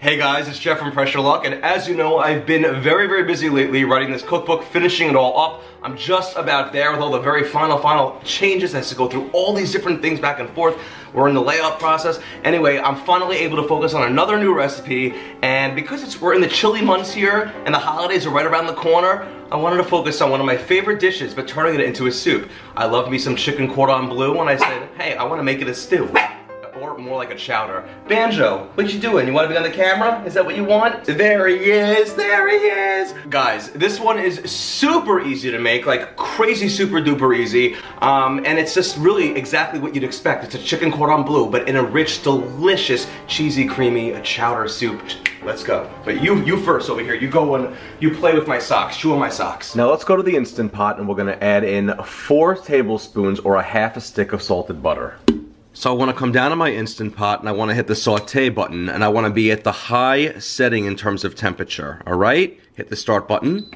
Hey guys, it's Jeff from Pressure Luck, and as you know, I've been very busy lately writing this cookbook, finishing it all up. I'm just about there with all the very final changes. I have to go through all these different things back and forth. We're in the layout process. Anyway, I'm finally able to focus on another new recipe, and because we're in the chilly months here, and the holidays are right around the corner, I wanted to focus on one of my favorite dishes, but turning it into a soup. I love me some chicken cordon bleu, and I said, hey, I want to make it a stew. Or more like a chowder. Banjo, what you doing? You want to be on the camera? Is that what you want? There he is, there he is! Guys, this one is super easy to make, like crazy super duper easy. And it's just really exactly what you'd expect. It's a chicken cordon bleu, but in a rich, delicious, cheesy, creamy chowder soup. Let's go. But you first over here. You go and you play with my socks. Chew on my socks. Now let's go to the Instant Pot and we're gonna add in 4 tablespoons or a half a stick of salted butter. So I want to come down to my Instant Pot and I want to hit the saute button and I want to be at the high setting in terms of temperature, alright? Hit the start button.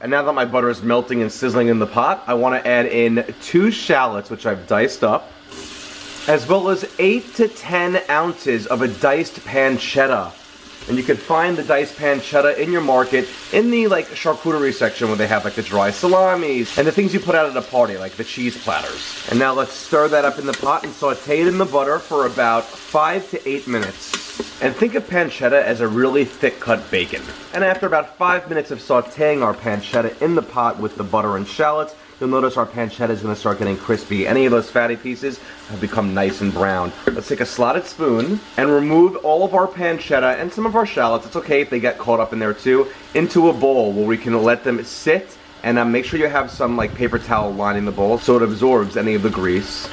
And now that my butter is melting and sizzling in the pot, I want to add in 2 shallots, which I've diced up, as well as 8 to 10 ounces of a diced pancetta. And you can find the diced pancetta in your market in the like charcuterie section where they have like the dry salamis and the things you put out at a party like the cheese platters. And now let's stir that up in the pot and saute it in the butter for about 5 to 8 minutes. And think of pancetta as a really thick cut bacon. And after about 5 minutes of sauteing our pancetta in the pot with the butter and shallots, you'll notice our pancetta is going to start getting crispy. Any of those fatty pieces have become nice and brown. Let's take a slotted spoon and remove all of our pancetta and some of our shallots, it's okay if they get caught up in there too, into a bowl where we can let them sit and make sure you have some like paper towel lining the bowl so it absorbs any of the grease.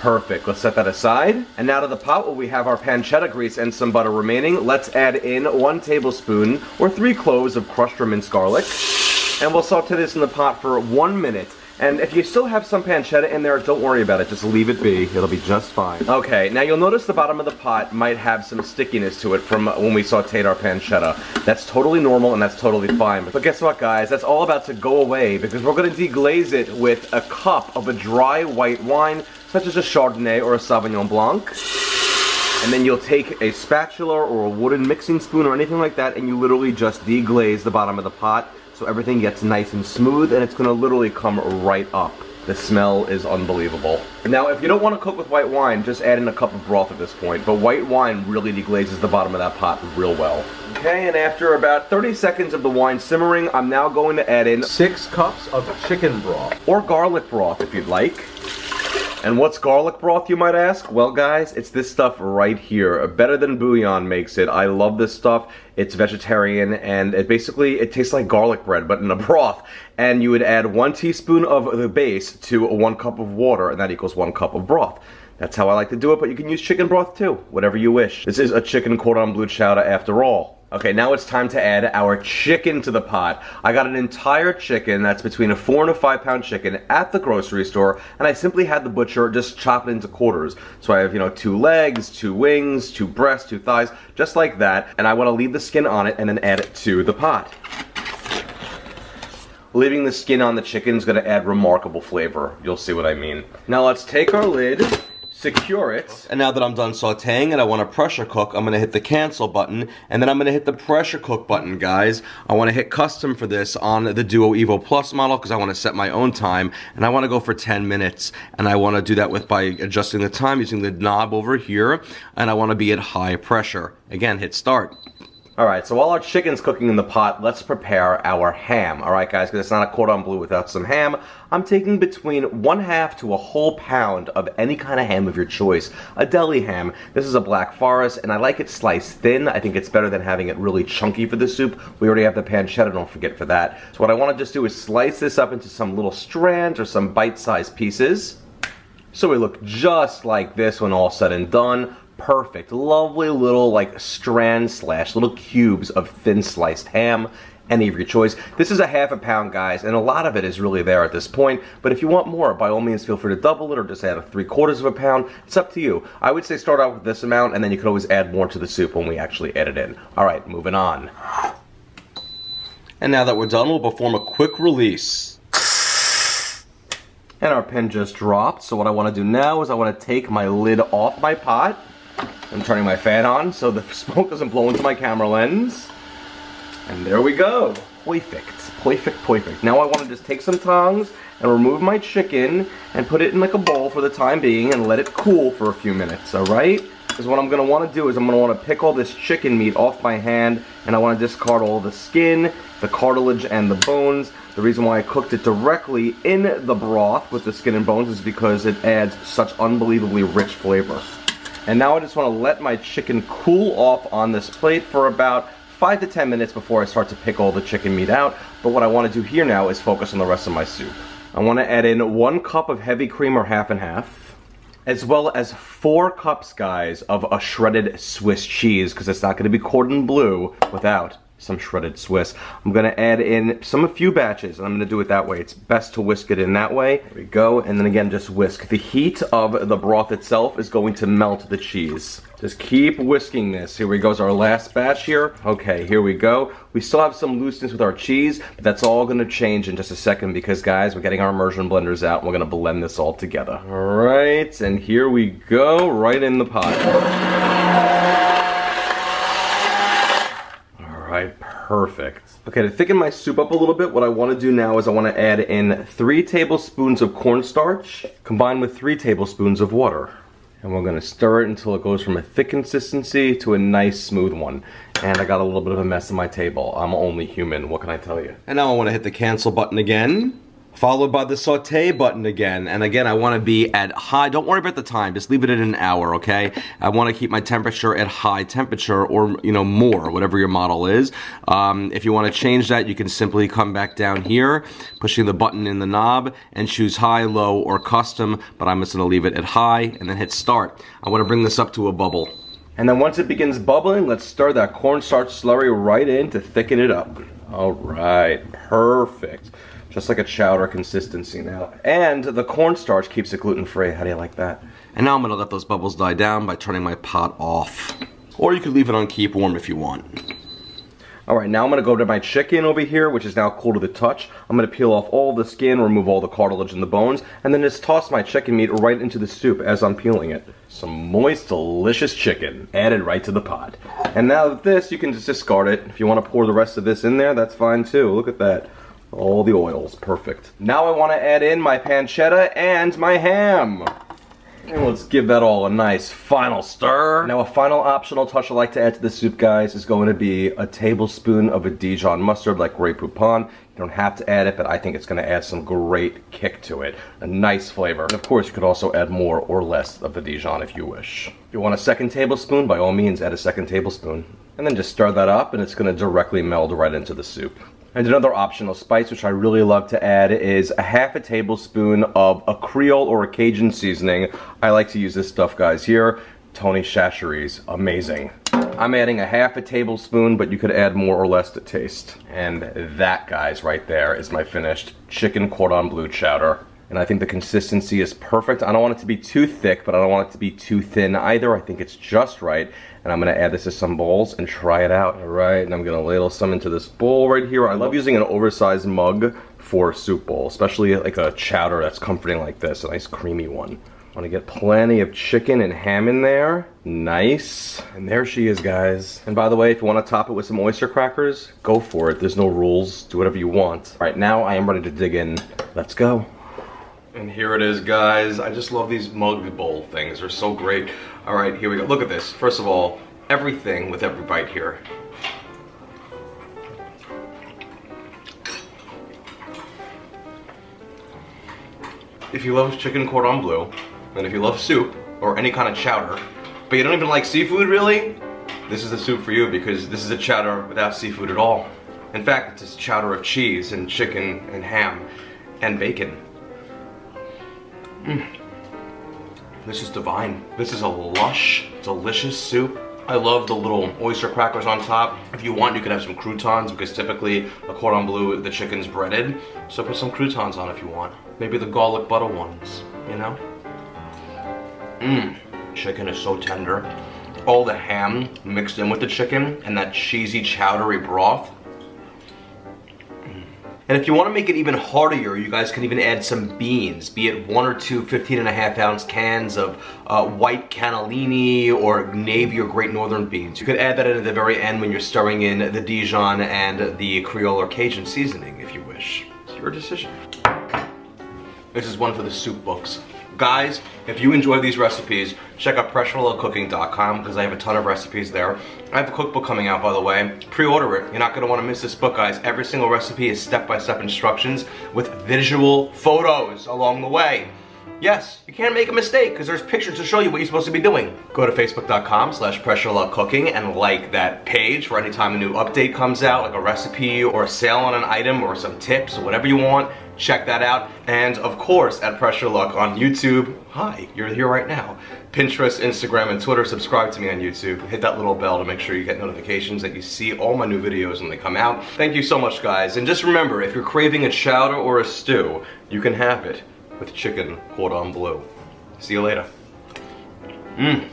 Perfect, let's set that aside. And now to the pot where we have our pancetta grease and some butter remaining, let's add in 1 tablespoon or 3 cloves of crushed or minced garlic. And we'll saute this in the pot for 1 minute. And if you still have some pancetta in there, don't worry about it. Just leave it be. It'll be just fine. Okay, now you'll notice the bottom of the pot might have some stickiness to it from when we sauteed our pancetta. That's totally normal and that's totally fine. But guess what, guys? That's all about to go away because we're going to deglaze it with a cup of a dry white wine, such as a Chardonnay or a Sauvignon Blanc. And then you'll take a spatula or a wooden mixing spoon or anything like that, and you literally just deglaze the bottom of the pot. So everything gets nice and smooth, and it's going to literally come right up. The smell is unbelievable. Now, if you don't want to cook with white wine, just add in a cup of broth at this point. But white wine really deglazes the bottom of that pot real well. Okay, and after about 30 seconds of the wine simmering, I'm now going to add in 6 cups of chicken broth. Or garlic broth, if you'd like. And what's garlic broth, you might ask? Well, guys, it's this stuff right here. Better Than Bouillon makes it. I love this stuff. It's vegetarian, and it tastes like garlic bread, but in a broth. And you would add 1 teaspoon of the base to 1 cup of water, and that equals 1 cup of broth. That's how I like to do it, but you can use chicken broth too, whatever you wish. This is a chicken cordon bleu chowder after all. Okay, now it's time to add our chicken to the pot. I got an entire chicken that's between a 4 and a 5 pound chicken at the grocery store, and I simply had the butcher just chop it into quarters. So I have, 2 legs, 2 wings, 2 breasts, 2 thighs, just like that. And I want to leave the skin on it and then add it to the pot. Leaving the skin on the chicken is going to add remarkable flavor. You'll see what I mean. Now let's take our lid. Secure it. And now that I'm done sauteing and I want to pressure cook, I'm going to hit the cancel button and then I'm going to hit the pressure cook button, guys. I want to hit custom for this on the Duo Evo Plus model because I want to set my own time and I want to go for 10 minutes. And I want to do that by adjusting the time using the knob over here, and I want to be at high pressure. Again, hit start. Alright, so while our chicken's cooking in the pot, let's prepare our ham. Alright guys, because it's not a cordon bleu without some ham. I'm taking between 1/2 to a whole pound of any kind of ham of your choice. A deli ham. This is a Black Forest, and I like it sliced thin. I think it's better than having it really chunky for the soup. We already have the pancetta, don't forget for that. So what I want to just do is slice this up into some little strands or some bite-sized pieces. So we look just like this when all said and done. Perfect, lovely little like strands slash little cubes of thin sliced ham, any of your choice. This is a 1/2 pound, guys, and a lot of it is really there at this point, but if you want more, by all means feel free to double it or just add a 3/4 pound. It's up to you. I would say start out with this amount and then you can always add more to the soup when we actually add it in. Alright, moving on. And now that we're done, we'll perform a quick release. and our pen just dropped. So what I want to do now is I want to take my lid off my pot. I'm turning my fan on so the smoke doesn't blow into my camera lens. And there we go. Perfect. Perfect, perfect. Now I want to just take some tongs and remove my chicken and put it in like a bowl for the time being and let it cool for a few minutes, alright? Because what I'm going to want to do is I'm going to want to pick all this chicken meat off my hand, and I want to discard all the skin, the cartilage, and the bones. The reason why I cooked it directly in the broth with the skin and bones is because it adds such unbelievably rich flavor. And now I just want to let my chicken cool off on this plate for about 5 to 10 minutes before I start to pick all the chicken meat out. But what I want to do here now is focus on the rest of my soup. I want to add in 1 cup of heavy cream, or half and half, as well as 4 cups, guys, of a shredded Swiss cheese, because it's not going to be cordon bleu without some shredded Swiss. I'm going to add in a few batches, and I'm going to do it that way. It's best to whisk it in that way. There we go, and then again, just whisk. The heat of the broth itself is going to melt the cheese. Just keep whisking this. Here we go, is our last batch here. Okay, here we go. We still have some looseness with our cheese, but that's all gonna change in just a second because, guys, we're getting our immersion blenders out and we're gonna blend this all together. All right, and here we go, right in the pot. All right, perfect. Okay, to thicken my soup up a little bit, what I wanna do now is I wanna add in 3 tablespoons of cornstarch combined with 3 tablespoons of water. And we're gonna stir it until it goes from a thick consistency to a nice smooth one. And I got a little bit of a mess on my table. I'm only human, what can I tell you? And now I wanna hit the cancel button again, followed by the saute button again. And again, I wanna be at high, don't worry about the time, just leave it at an hour, okay? I wanna keep my temperature at high temperature, or, you know, more, whatever your model is. If you wanna change that, you can simply come back down here, pushing the button in the knob, and choose high, low, or custom, but I'm just gonna leave it at high, and then hit start. I wanna bring this up to a bubble. And then once it begins bubbling, let's stir that cornstarch slurry right in to thicken it up. All right, perfect. Just like a chowder consistency now. And the cornstarch keeps it gluten-free. How do you like that? And now I'm gonna let those bubbles die down by turning my pot off. Or you could leave it on keep warm if you want. All right, now I'm gonna go to my chicken over here, which is now cool to the touch. I'm gonna peel off all the skin, remove all the cartilage and the bones, and then just toss my chicken meat right into the soup as I'm peeling it. Some moist, delicious chicken added right to the pot. And now with this, you can just discard it. If you wanna pour the rest of this in there, that's fine too. Look at that. All the oils, perfect. Now I wanna add in my pancetta and my ham. And let's give that all a nice final stir. Now a final optional touch I like to add to the soup, guys, is going to be a tablespoon of a Dijon mustard, like Grey Poupon. You don't have to add it, but I think it's gonna add some great kick to it. A nice flavor. And of course, you could also add more or less of the Dijon if you wish. If you want a second tablespoon, by all means, add a second tablespoon. And then just stir that up, and it's gonna directly meld right into the soup. And another optional spice, which I really love to add, is a half a tablespoon of a Creole or a Cajun seasoning. I like to use this stuff, guys, here. Tony Chachere's, amazing. I'm adding a half a tablespoon, but you could add more or less to taste. And that, guys, right there is my finished chicken cordon bleu chowder. And I think the consistency is perfect. I don't want it to be too thick, but I don't want it to be too thin either. I think it's just right. And I'm gonna add this to some bowls and try it out. All right, and I'm gonna ladle some into this bowl right here. I love using an oversized mug for a soup bowl, especially like a chowder that's comforting like this, a nice creamy one. I wanna get plenty of chicken and ham in there. Nice. And there she is, guys. And by the way, if you wanna top it with some oyster crackers, go for it. There's no rules, do whatever you want. All right, now I am ready to dig in. Let's go. And here it is, guys. I just love these mug bowl things. They're so great. All right, here we go. Look at this. First of all, everything with every bite here. If you love chicken cordon bleu, and if you love soup, or any kind of chowder, but you don't even like seafood, really, this is the soup for you, because this is a chowder without seafood at all. In fact, it's a chowder of cheese and chicken and ham and bacon. Mm. This is divine. This is a lush, delicious soup. I love the little oyster crackers on top. If you want, you could have some croutons, because typically a cordon bleu, the chicken's breaded. So put some croutons on if you want. Maybe the garlic butter ones, you know? Mmm. Chicken is so tender. All the ham mixed in with the chicken and that cheesy chowdery broth. And if you want to make it even heartier, you guys can even add some beans, be it 1 or 2 15.5-ounce cans of white cannellini or navy or great northern beans. You could add that in at the very end when you're stirring in the Dijon and the Creole or Cajun seasoning if you wish. It's your decision. This is one for the soup books. Guys, if you enjoy these recipes, check out pressureluckcooking.com because I have a ton of recipes there. I have a cookbook coming out, by the way. Pre-order it. You're not going to want to miss this book, guys. Every single recipe is step-by-step instructions with visual photos along the way. Yes, you can't make a mistake because there's pictures to show you what you're supposed to be doing. Go to Facebook.com/PressureLuckCooking and like that page for any time a new update comes out, like a recipe or a sale on an item or some tips or whatever you want. Check that out. And of course, at Pressure Luck on YouTube. Hi, you're here right now. Pinterest, Instagram, and Twitter. Subscribe to me on YouTube. Hit that little bell to make sure you get notifications that you see all my new videos when they come out. Thank you so much, guys. And just remember, if you're craving a chowder or a stew, you can have it. With chicken cordon bleu. See you later. Mmm.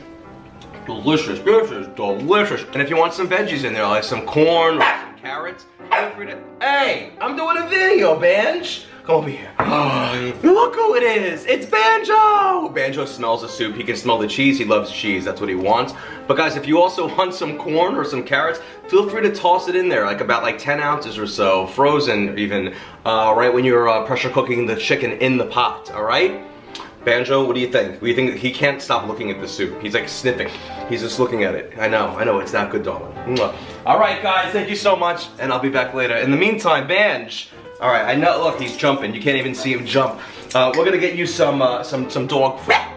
Delicious. This is delicious. And if you want some veggies in there, like some corn or some carrots, feel free to. Hey, I'm doing a video, Benj. Come over here. Oh, look who it is. It's Banjo. Banjo smells the soup. He can smell the cheese. He loves cheese. That's what he wants. But guys, if you also want some corn or some carrots, feel free to toss it in there, like about like 10 ounces or so, frozen even, right when you're pressure cooking the chicken in the pot, all right? Banjo, what do you think? What do you think? He can't stop looking at the soup. He's like sniffing. He's just looking at it. I know, it's not good, darling. All right, guys, thank you so much, and I'll be back later. In the meantime, Banj. All right, I know, look, he's jumping. You can't even see him jump. We're gonna get you some dog food.